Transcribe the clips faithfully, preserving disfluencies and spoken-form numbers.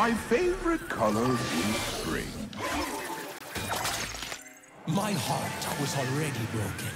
My favorite color is spring. My heart was already broken.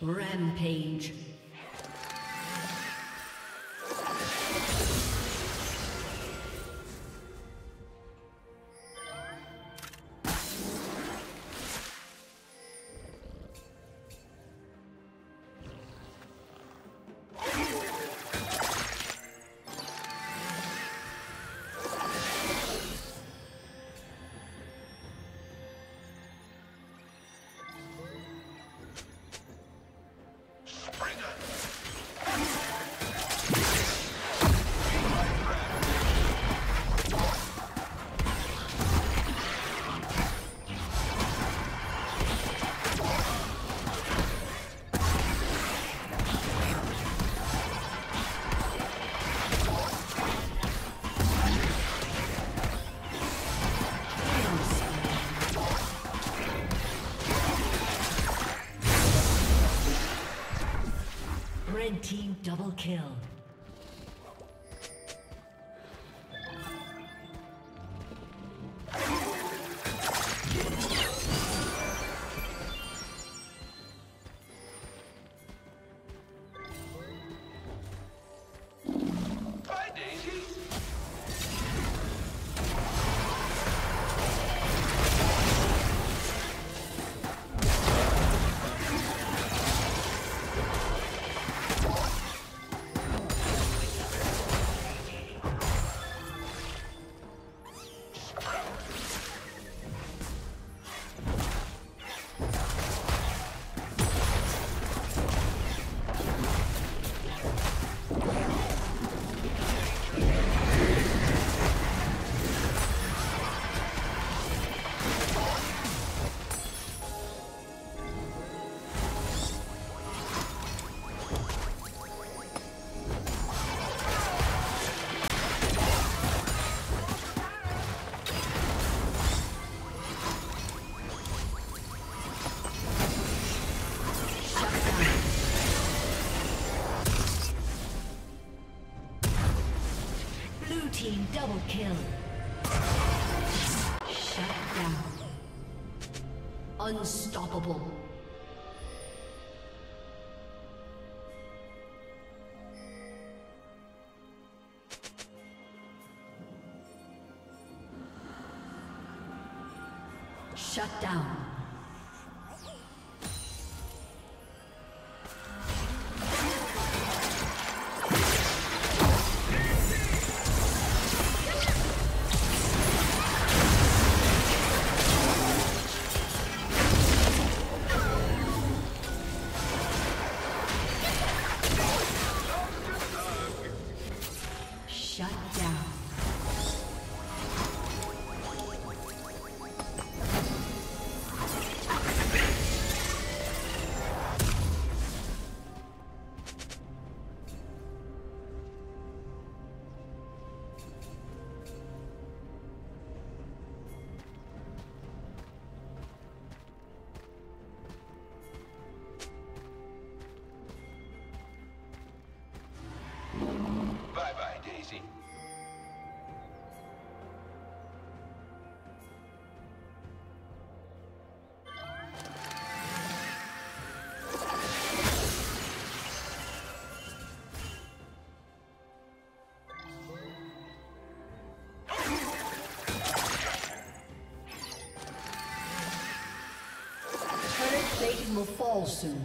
Rampage. Red team double kill. Double kill. Shut down. Unstoppable. Shut down. Will fall soon.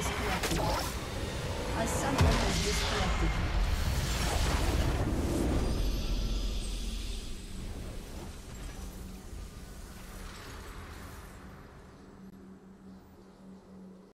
disconnected. A summoner has disconnected.